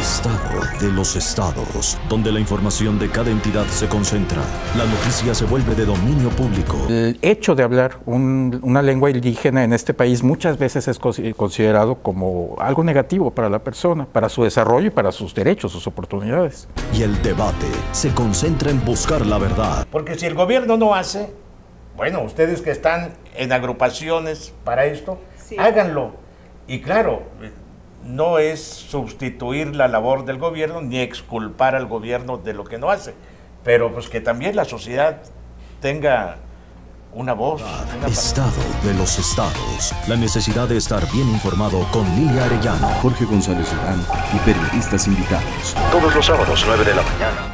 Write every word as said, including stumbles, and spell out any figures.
Estado de los estados, donde la información de cada entidad se concentra. La noticia se vuelve de dominio público. El hecho de hablar un, una lengua indígena en este país muchas veces es considerado como algo negativo para la persona, para su desarrollo y para sus derechos, sus oportunidades. Y el debate se concentra en buscar la verdad. Porque si el gobierno no hace, bueno, ustedes que están en agrupaciones para esto, sí, háganlo. Y claro, no es sustituir la labor del gobierno ni exculpar al gobierno de lo que no hace, pero pues que también la sociedad tenga una voz. Una Estado de los estados. La necesidad de estar bien informado con Lilia Arellano, Jorge González Durán y periodistas invitados. Todos los sábados nueve de la mañana.